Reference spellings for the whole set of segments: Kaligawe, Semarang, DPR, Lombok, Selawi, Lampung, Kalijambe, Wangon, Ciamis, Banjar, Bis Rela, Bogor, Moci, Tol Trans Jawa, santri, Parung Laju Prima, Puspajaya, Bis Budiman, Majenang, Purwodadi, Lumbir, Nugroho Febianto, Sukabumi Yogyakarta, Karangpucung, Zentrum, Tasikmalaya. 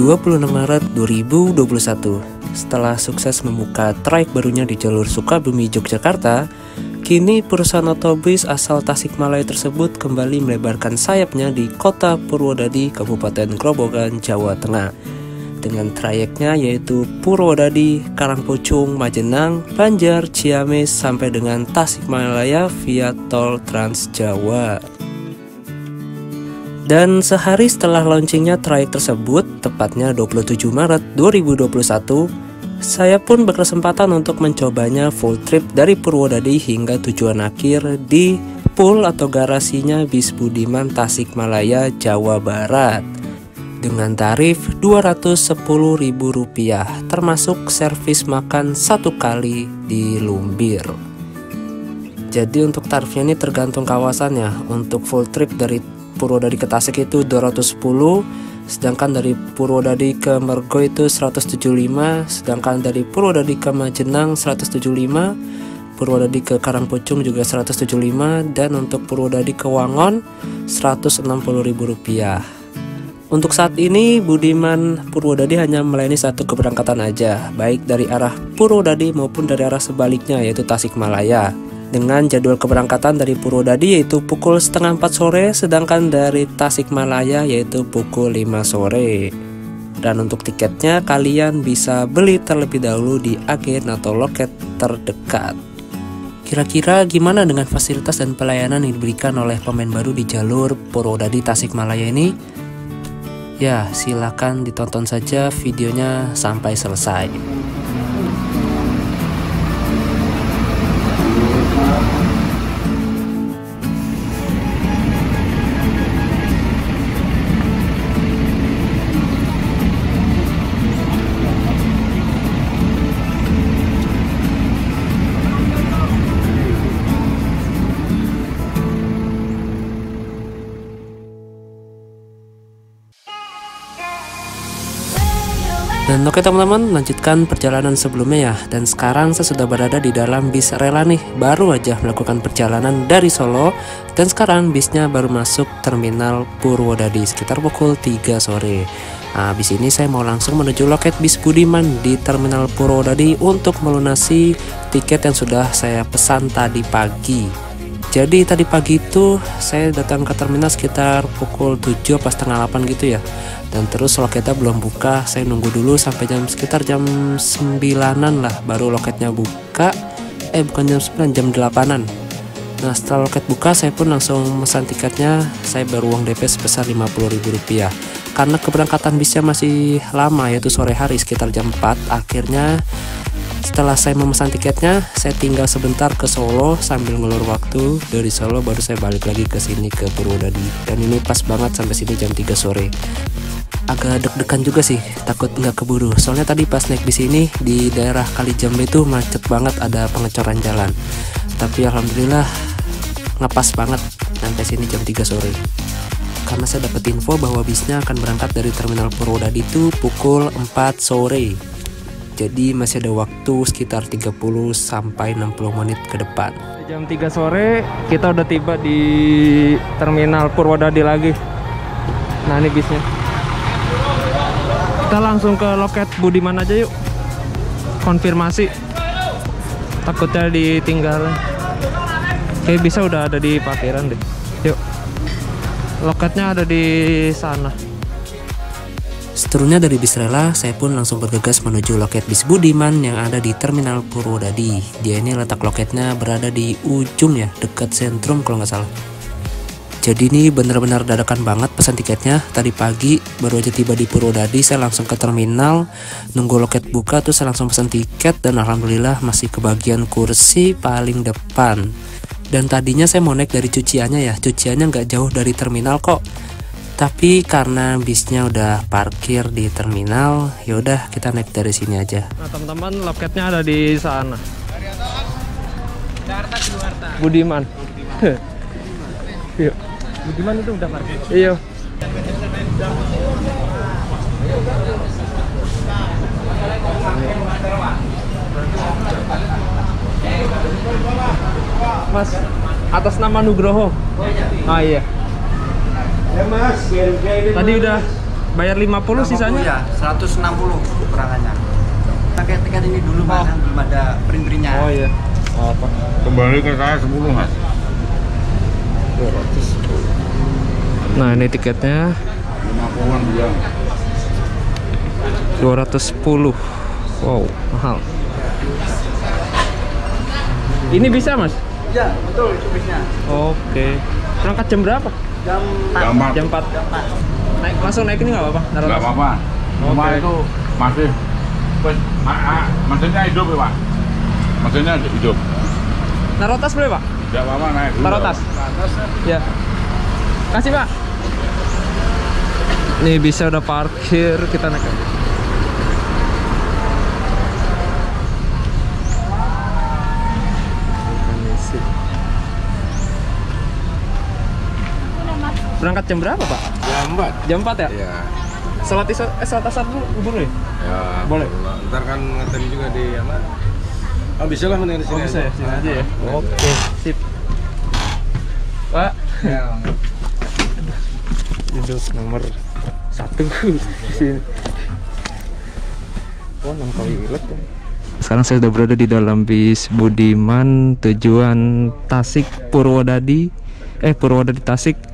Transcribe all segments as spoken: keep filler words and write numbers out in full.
dua puluh enam Maret dua ribu dua puluh satu. Setelah sukses membuka trayek barunya di jalur Sukabumi Yogyakarta, kini perusahaan otobis asal Tasikmalaya tersebut kembali melebarkan sayapnya di kota Purwodadi, Kabupaten Grobogan, Jawa Tengah. Dengan trayeknya yaitu Purwodadi, Karangpucung, Majenang, Banjar, Ciamis sampai dengan Tasikmalaya via Tol Trans Jawa. Dan sehari setelah launchingnya trayek tersebut, tepatnya dua puluh tujuh Maret dua ribu dua puluh satu, saya pun berkesempatan untuk mencobanya full trip dari Purwodadi hingga tujuan akhir di pool atau garasinya Bis Budiman Tasikmalaya, Jawa Barat, dengan tarif dua ratus sepuluh ribu rupiah termasuk servis makan satu kali di Lumbir. Jadi untuk tarifnya ini tergantung kawasannya. Untuk full trip dari Purwodadi ke Tasik itu dua ratus sepuluh, sedangkan dari Purwodadi ke Mergo itu seratus tujuh puluh lima, sedangkan dari Purwodadi ke Majenang seratus tujuh puluh lima, Purwodadi ke Karangpucung juga seratus tujuh puluh lima, dan untuk Purwodadi ke Wangon seratus enam puluh ribu rupiah. Untuk saat ini Budiman Purwodadi hanya melayani satu keberangkatan aja, baik dari arah Purwodadi maupun dari arah sebaliknya yaitu Tasikmalaya, dengan jadwal keberangkatan dari Purwodadi yaitu pukul setengah empat sore, sedangkan dari Tasikmalaya yaitu pukul lima sore. Dan untuk tiketnya kalian bisa beli terlebih dahulu di agen atau loket terdekat. Kira-kira gimana dengan fasilitas dan pelayanan yang diberikan oleh pemain baru di jalur Purwodadi Tasikmalaya ini? Ya, silakan ditonton saja videonya sampai selesai. Dan oke teman-teman, lanjutkan perjalanan sebelumnya ya. Dan sekarang saya sudah berada di dalam bis Rela nih, baru aja melakukan perjalanan dari Solo. Dan sekarang bisnya baru masuk terminal Purwodadi sekitar pukul tiga sore. Nah, habis ini saya mau langsung menuju loket Bis Budiman di terminal Purwodadi untuk melunasi tiket yang sudah saya pesan tadi pagi. Jadi tadi pagi itu saya datang ke terminal sekitar pukul tujuh pas setengah delapan gitu ya. Dan terus loketnya belum buka, saya nunggu dulu sampai jam sekitar jam sembilanan lah baru loketnya buka. Eh bukan jam sembilan, jam delapanan. Nah setelah loket buka saya pun langsung memesan tiketnya. Saya baru uang D P sebesar lima puluh ribu rupiah. Karena keberangkatan bisnya masih lama yaitu sore hari sekitar jam empat. Akhirnya setelah saya memesan tiketnya, saya tinggal sebentar ke Solo sambil ngulur waktu. Dari Solo baru saya balik lagi ke sini ke Purwodadi. Dan ini pas banget sampai sini jam tiga sore. Agak deg-degan juga sih, takut nggak keburu. Soalnya tadi pas naik bis ini di daerah Kalijambe itu macet banget, ada pengecoran jalan. Tapi alhamdulillah ngepas banget sampai sini jam tiga sore. Karena saya dapat info bahwa bisnya akan berangkat dari terminal Purwodadi itu pukul empat sore. Jadi masih ada waktu sekitar tiga puluh sampai enam puluh menit ke depan. Jam tiga sore kita udah tiba di terminal Purwodadi lagi. Nah ini bisnya. Kita langsung ke loket Budiman aja yuk. Konfirmasi. Takutnya ditinggal. Oke bisa udah ada di parkiran deh. Yuk. Loketnya ada di sana. Seterusnya dari Bis Rela, saya pun langsung bergegas menuju loket Bis Budiman yang ada di terminal Purwodadi. Dia ini letak loketnya berada di ujung ya, dekat Zentrum kalau nggak salah. Jadi ini benar-benar dadakan banget pesan tiketnya. Tadi pagi baru aja tiba di Purwodadi, saya langsung ke terminal, nunggu loket buka, terus saya langsung pesan tiket dan alhamdulillah masih kebagian kursi paling depan. Dan tadinya saya mau naik dari cuciannya ya, cuciannya nggak jauh dari terminal kok. Tapi karena bisnya udah parkir di terminal, yaudah kita naik dari sini aja. Nah teman-teman, loketnya ada di sana. Dari atas, Jakarta ke Jakarta. Budiman. Budiman. Budiman. Budiman itu udah parkir. Iya. Mas, atas nama Nugroho. Oh iya. Ah iya. Tadi udah Bayar lima puluh, lima puluh sisanya? Ya, seratus enam puluh kurangannya. Pakai tiket ini dulu, oh. Mas, belum ada print-printnya. Oh iya. Oh, apa? Kembali ke saya sepuluh, Mas. Nah, ini tiketnya. lima puluhan dia. dua ratus sepuluh. Wow, mahal. Ini bisa, Mas? Ya, betul itu bisnya. Oke. Berangkat jam berapa? Jam empat. Jam empat. Naik langsung naik ini nggak apa-apa? Nggak apa-apa. Cuma itu masih, maksudnya hidup ya Pak. Maksudnya hidup. Taruh tas boleh Pak? Nggak apa-apa naik. Taruh tas. Ya. Kasih Pak. Nih bisa udah parkir, kita naik aja. Berangkat jam berapa Pak? Jam empat. Jam empat ya? Iya. Salat isya, eh salat asar dulu ubur ya? Ya. Boleh. Ntar kan ngetem juga di apa? Oh, bisa lah mendingan di sini. Oh, bisa ya, sini nah, aja ya. Oke, okay. Sip. Pak. Ya. Itu nomor satu sini. Oh, enam kali ilet. Sekarang saya sudah berada di dalam bis Budiman tujuan Tasik Purwodadi. Eh Purwodadi Tasik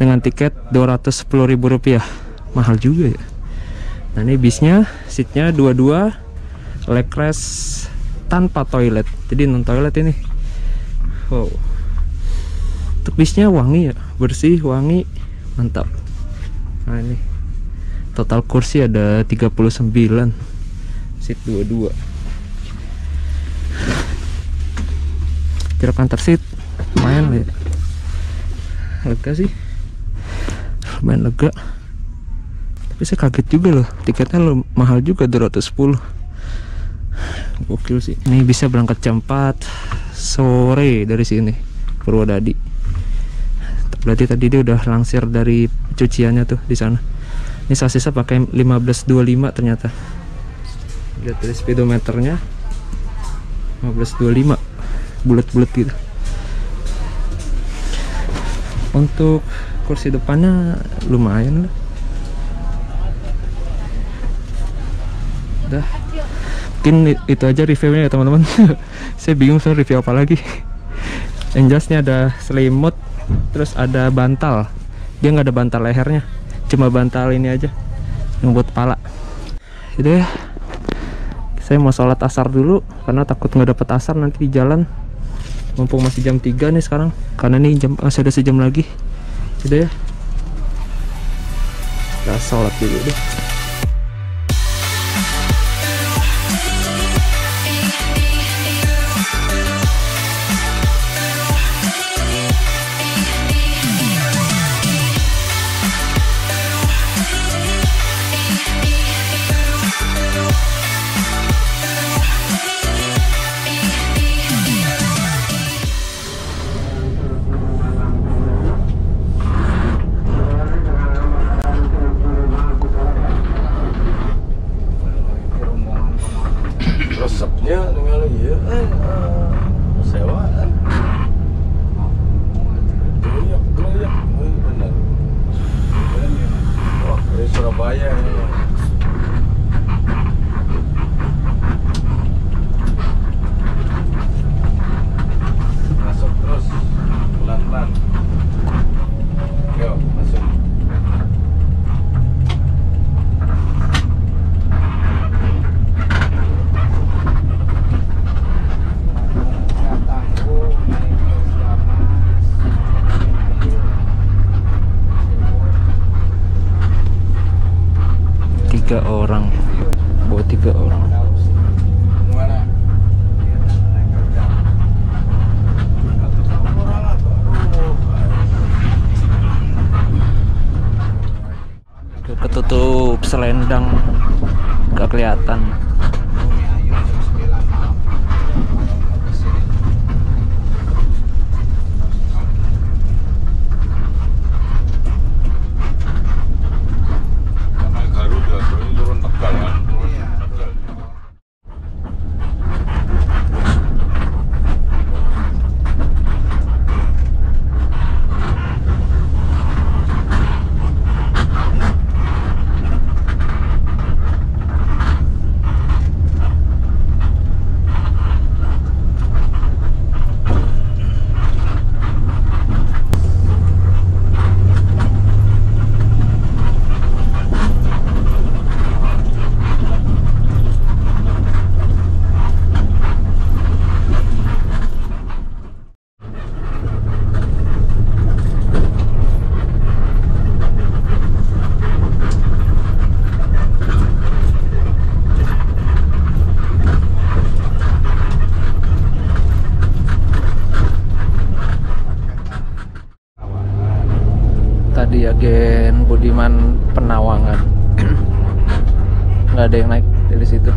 dengan tiket dua ratus sepuluh ribu rupiah. Mahal juga ya. Nah, ini bisnya, seatnya dua puluh dua, leg rest tanpa toilet. Jadi non toilet ini. Wow. Untuk bisnya wangi ya, bersih, wangi, mantap. Nah, ini. Total kursi ada tiga puluh sembilan. Seat dua puluh dua. Jarak antar seat lumayan ya. Lega sih. Lumayan lega, tapi saya kaget juga loh, tiketnya loh, mahal juga dua ratus sepuluh. Gokil sih. Ini bisa berangkat jam empat sore dari sini Purwodadi. Berarti tadi dia udah langsir dari cuciannya tuh di sana. Ini sisa-sisa pakai lima belas dua puluh lima ternyata. Lihat dari speedometernya lima belas dua puluh lima, bulat-bulat gitu. Untuk kursi depannya lumayan lah. Udah. Mungkin itu aja reviewnya ya teman-teman. Saya bingung saya review apa lagi. Yang jasnya ada selimut, terus ada bantal. Dia nggak ada bantal lehernya, cuma bantal ini aja yang buat kepala. Gitu ya. Saya mau sholat asar dulu karena takut nggak dapat asar nanti di jalan. Mumpung masih jam tiga nih sekarang, karena nih jam masih ada sejam lagi. Sudah ya, kita sholat dulu deh. Ketutup selendang gak kelihatan. Gen Budiman Penawangan. Nggak ada yang naik dari situ.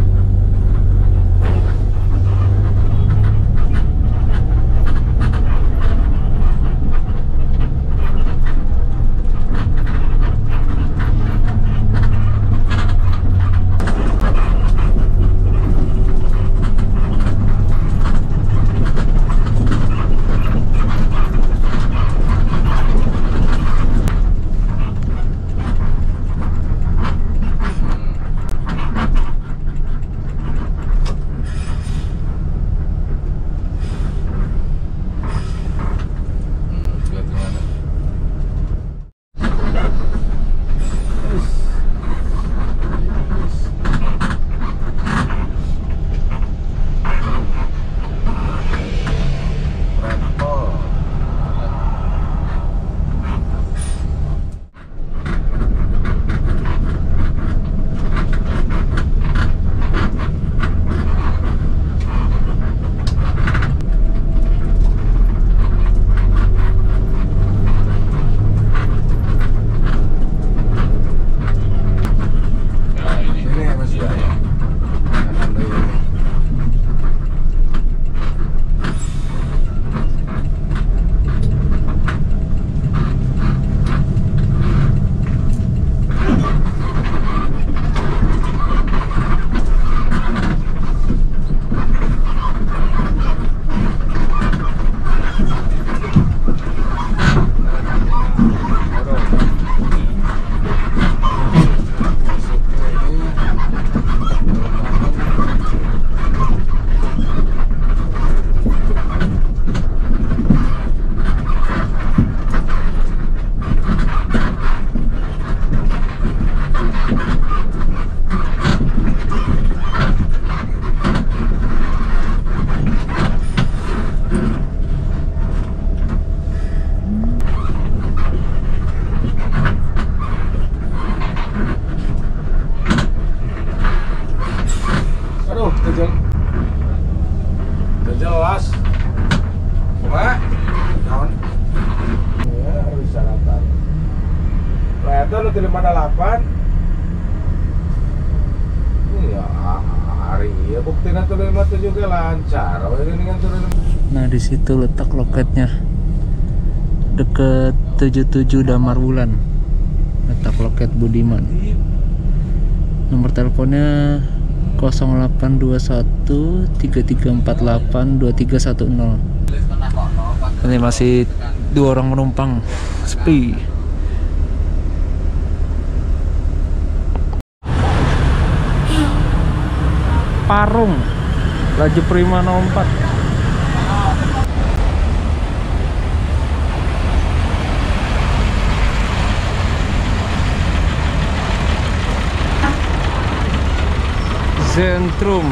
Nah, di situ letak loketnya. Deket tujuh puluh tujuh Damar Wulan. Letak loket Budiman. Nomor teleponnya nol delapan dua satu tiga tiga empat delapan dua tiga satu nol. Ini masih dua orang penumpang. Sepi. Parung Laju Prima nomor empat. Zentrum.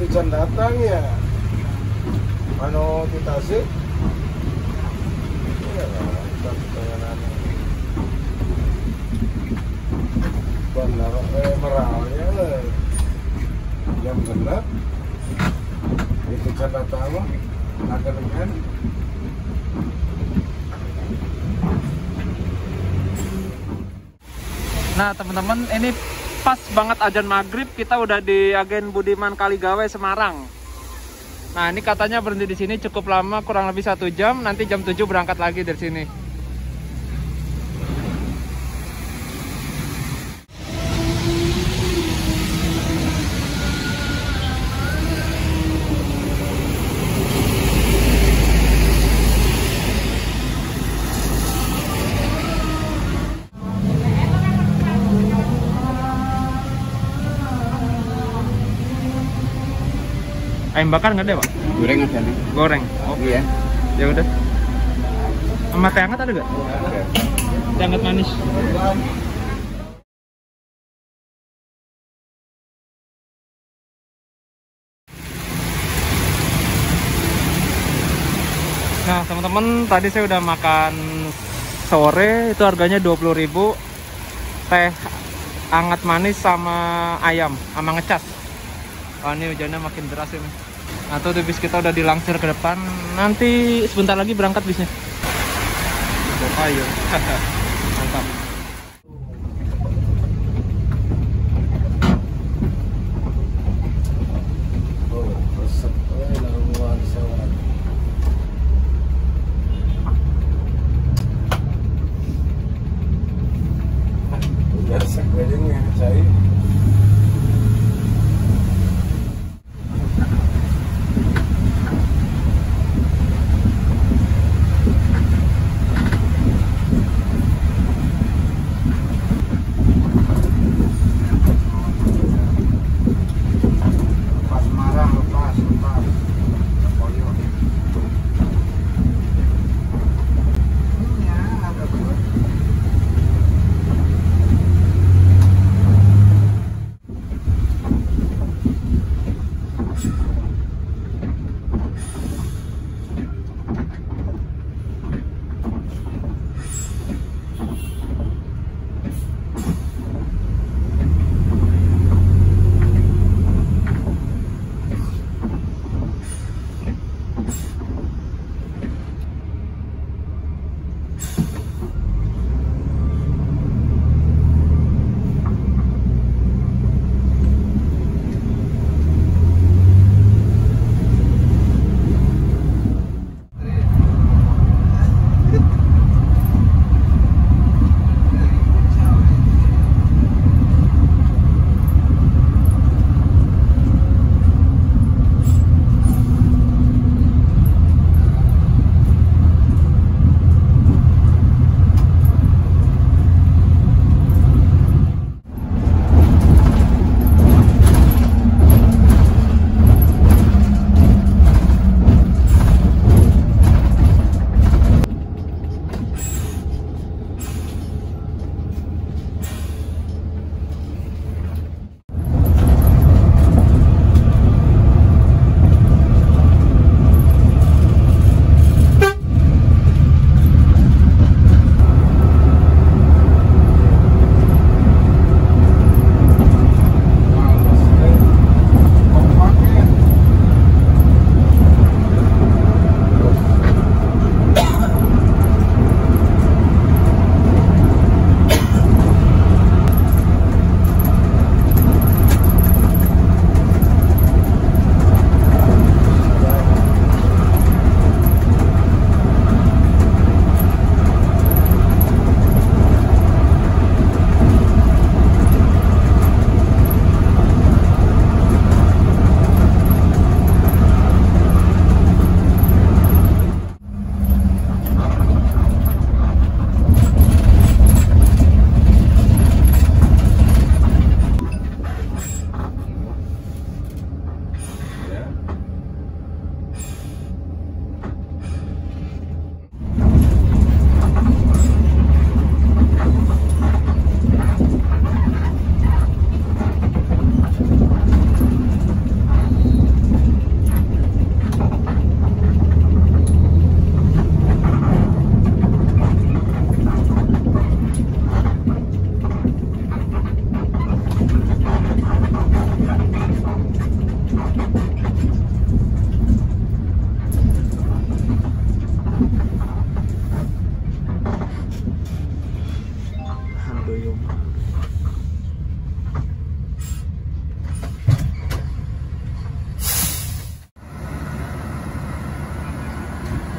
tijan datang ya mano di Tasik ya benar eh meralnya lah yang benar itu tijan datang akan dengan nah teman-teman ini pas banget azan maghrib kita udah di Agen Budiman Kaligawe Semarang. Nah ini katanya berhenti di sini cukup lama kurang lebih satu jam. Nanti jam tujuh berangkat lagi dari sini. Ayam bakar nggak ada pak? Goreng ada nih. Goreng. Oh iya. Ya udah. Sama teh hangat ada nggak? Ada. Teh hangat manis. Nah teman-teman tadi saya udah makan sore itu harganya dua puluh ribu teh hangat manis sama ayam sama ngecas. Oh, ini hujannya makin deras ini. Nah, tuh bis kita udah dilangsir ke depan. Nanti sebentar lagi berangkat bisnya. Oh, ayo. Mantap.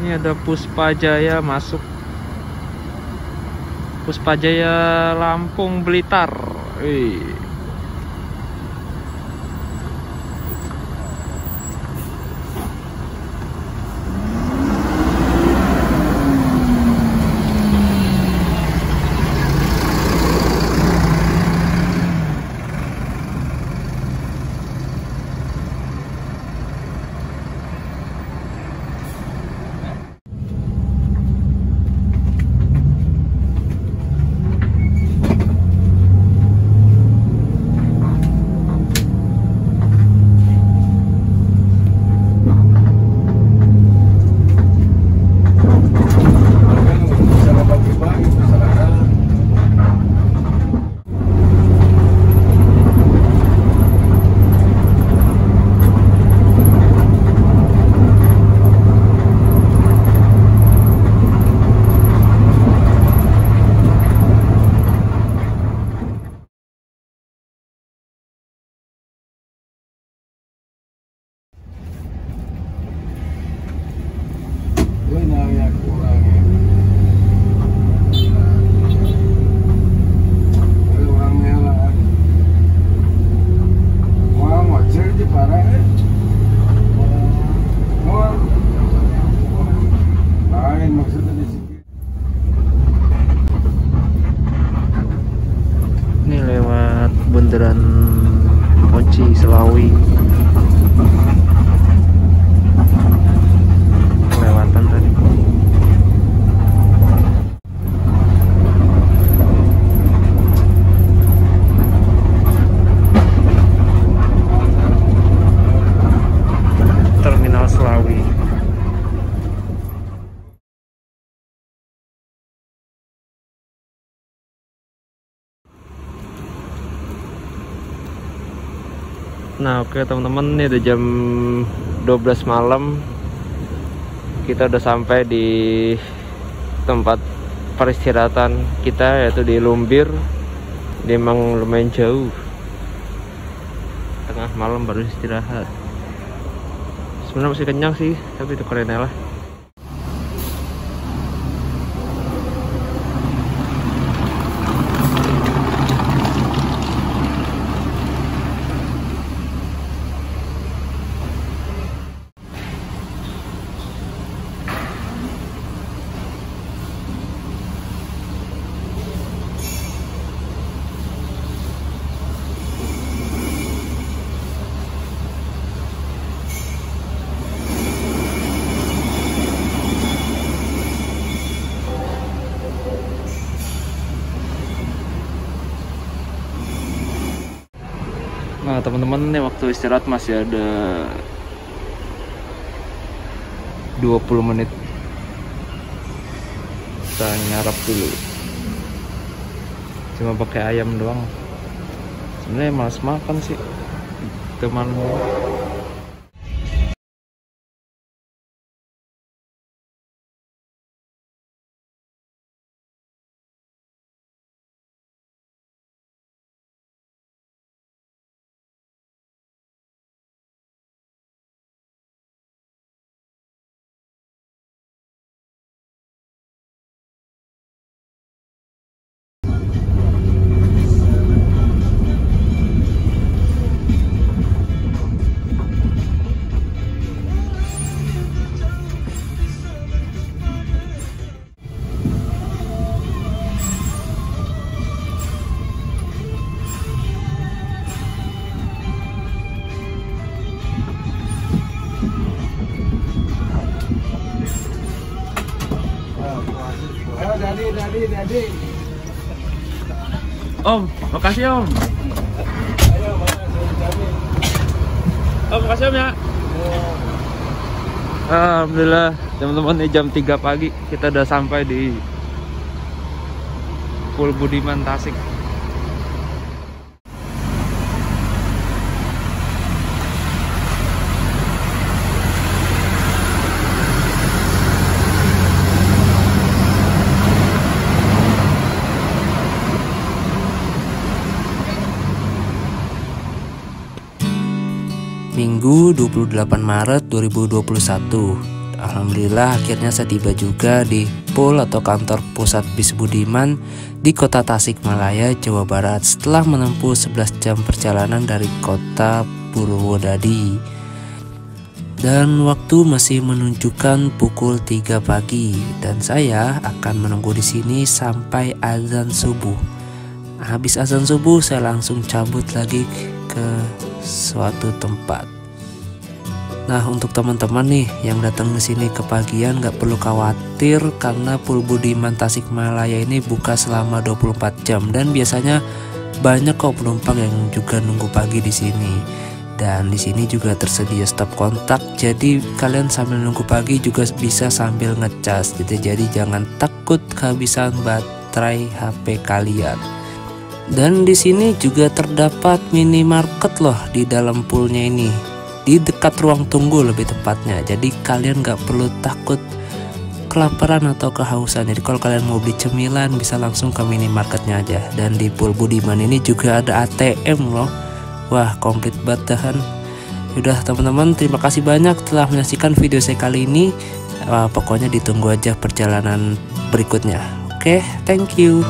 Ini ada Puspajaya masuk. Puspajaya Lampung Blitar. Wih. Moci, Selawi, kelewatan tadi. Terminal Selawi. Nah oke teman-teman, ini udah jam dua belas malam. Kita udah sampai di tempat peristirahatan kita, yaitu di Lumbir. Dia emang lumayan jauh. Tengah malam baru istirahat. Sebenarnya masih kenyang sih, tapi itu kerennya lah. Nah teman-teman, ini waktu istirahat masih ada dua puluh menit. Kita nyarap dulu. Cuma pakai ayam doang. Sebenarnya malas makan sih, teman. Om, makasih Om. Ayo, Om, makasih Om ya. Alhamdulillah, teman-teman, ini jam tiga pagi kita udah sampai di Bis Budiman Tasik. Minggu dua puluh delapan Maret dua ribu dua puluh satu, Alhamdulillah akhirnya saya tiba juga di pool atau kantor pusat Bis Budiman di kota Tasikmalaya, Jawa Barat, setelah menempuh sebelas jam perjalanan dari kota Purwodadi. Dan waktu masih menunjukkan pukul tiga pagi dan saya akan menunggu di sini sampai azan subuh. Habis azan subuh saya langsung cabut lagi ke suatu tempat. Nah, untuk teman-teman nih yang datang ke sini kepagian, nggak perlu khawatir karena Bis Budiman Tasikmalaya ini buka selama dua puluh empat jam dan biasanya banyak kok penumpang yang juga nunggu pagi di sini. Dan di sini juga tersedia stop kontak, jadi kalian sambil nunggu pagi juga bisa sambil ngecas gitu. Jadi jangan takut kehabisan baterai H P kalian. Dan di sini juga terdapat minimarket loh di dalam poolnya ini, di dekat ruang tunggu lebih tepatnya. Jadi kalian nggak perlu takut kelaparan atau kehausan. Jadi kalau kalian mau beli cemilan bisa langsung ke minimarketnya aja. Dan di Bis Budiman ini juga ada A T M loh. Wah, komplit banget. Udah teman-teman, terima kasih banyak telah menyaksikan video saya kali ini. Wah, pokoknya ditunggu aja perjalanan berikutnya. Oke, thank you.